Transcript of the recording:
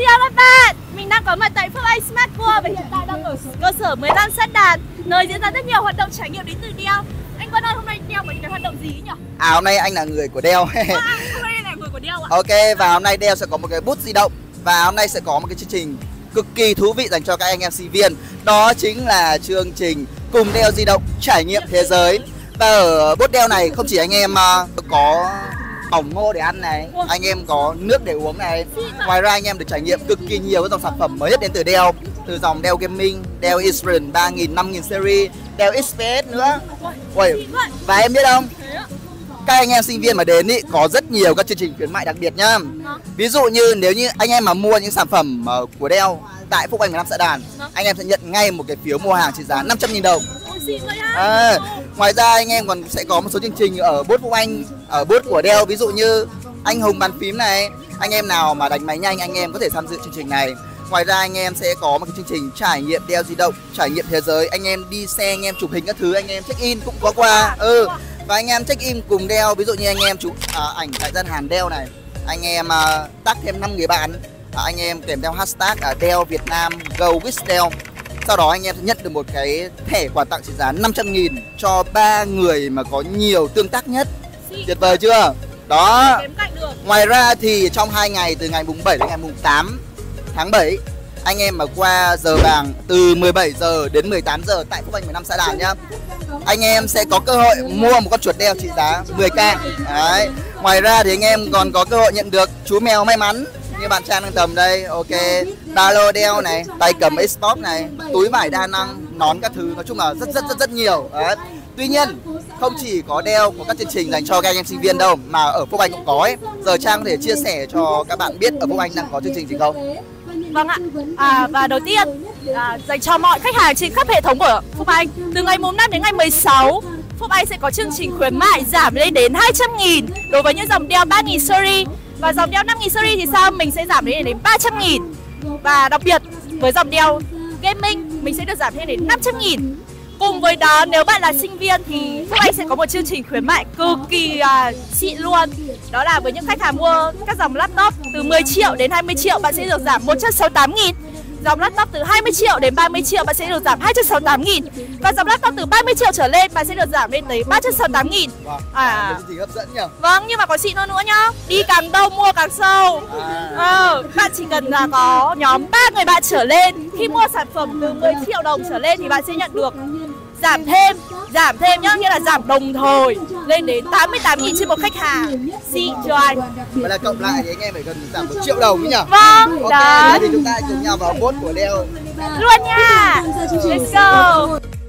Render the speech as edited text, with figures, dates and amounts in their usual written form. Xin chào các bạn, mình đang có mặt tại Phúc Anh Smart World và hiện tại đang ở cơ sở 15 Sắt Đàn, nơi diễn ra rất nhiều hoạt động trải nghiệm đến từ Dell. Anh Quân ơi, hôm nay Dell có những cái hoạt động gì nhỉ? À, hôm nay anh là người của Dell. Hôm nay anh là người của Dell ạ. Ok, và hôm nay Dell sẽ có một cái booth di động và hôm nay sẽ có một cái chương trình cực kỳ thú vị dành cho các anh em sinh viên. Đó chính là chương trình cùng Dell di động trải nghiệm thế giới. Và ở booth Dell này không chỉ anh em có ổng ngô để ăn này, anh em có nước để uống này. Ngoài ra anh em được trải nghiệm cực kỳ nhiều các dòng sản phẩm mới nhất đến từ Dell, từ dòng Dell Gaming, Dell Inspiron 3000, 5000 series, Dell XPS nữa. Ôi, và em biết không? Các anh em sinh viên mà đến ý, có rất nhiều các chương trình khuyến mại đặc biệt nhá. Ví dụ như nếu như anh em mà mua những sản phẩm của Dell tại Phúc Anh 15 Sạ Đàn, anh em sẽ nhận ngay một cái phiếu mua hàng trị giá 500.000 đồng. À, ngoài ra anh em còn sẽ có một số chương trình ở booth Phúc Anh, ở booth của Dell, ví dụ như anh hùng bàn phím này. Anh em nào mà đánh máy nhanh anh em có thể tham dự chương trình này. Ngoài ra anh em sẽ có một cái chương trình trải nghiệm Dell di động, trải nghiệm thế giới. Anh em đi xe, anh em chụp hình các thứ, anh em check in cũng có quà. Và anh em check in cùng Dell, ví dụ như anh em chụp ảnh tại gian hàng Dell này, anh em tag thêm 5 người bạn, anh em kèm theo hashtag Dell Việt Nam Go with Dell. Sau đó anh em sẽ nhận được một cái thẻ quà tặng trị giá 500.000 cho 3 người mà có nhiều tương tác nhất. Tuyệt vời chưa? Đó. Ngoài ra thì trong 2 ngày, từ ngày mùng 7 đến ngày mùng 8 tháng 7, anh em mà qua giờ vàng từ 17 giờ đến 18 giờ tại Phúc Anh 15 Sạ Đàn nhá, anh em sẽ có cơ hội mua một con chuột Dell trị giá 10.000. Đấy. Ngoài ra thì anh em còn có cơ hội nhận được chú mèo may mắn như bạn Trang đang cầm đây, ok, ba lô Dell này, tay cầm Xbox này, túi vải đa năng, nón các thứ, nói chung là rất nhiều. Đấy. Tuy nhiên, không chỉ có Dell có các chương trình dành cho các anh em sinh viên đâu, mà ở Phúc Anh cũng có ấy. Giờ Trang có thể chia sẻ cho các bạn biết ở Phúc Anh đang có chương trình gì không? Vâng ạ, và đầu tiên dành cho mọi khách hàng trên khắp hệ thống của Phúc Anh, từ ngày mùng 5 đến ngày 16, Phúc Anh sẽ có chương trình khuyến mại giảm lên đến 200.000 đối với những dòng Dell 3000 series. Và dòng Dell 5000 series thì sao? Mình sẽ giảm đến 300.000. Và đặc biệt với dòng Dell Gaming mình sẽ được giảm thêm đến 500.000. Cùng với đó, nếu bạn là sinh viên thì Phúc Anh sẽ có một chương trình khuyến mại cực kỳ xịn luôn. Đó là với những khách hàng mua các dòng laptop từ 10 triệu đến 20 triệu bạn sẽ được giảm 168.000. Dòng laptop từ 20 triệu đến 30 triệu bạn sẽ được giảm 268.000. Và dòng laptop từ 30 triệu trở lên bạn sẽ được giảm lên tới 368.000. Cái gì hấp dẫn nhỉ? Vâng, nhưng mà có xịn hơn nữa nhá. Đi càng đâu mua càng sâu. Bạn chỉ cần là có nhóm 3 người bạn trở lên, khi mua sản phẩm từ 10 triệu đồng trở lên thì bạn sẽ nhận được giảm thêm nhá, nghĩa là giảm đồng thời lên đến 88.000 trên một khách hàng. Xịn cho anh. Vậy là cộng lại thì anh em phải cần giảm 1 triệu đồng nhỉ? Vâng. Ok, thì chúng ta cùng nhau vào booth của Dell luôn nha. Let's go.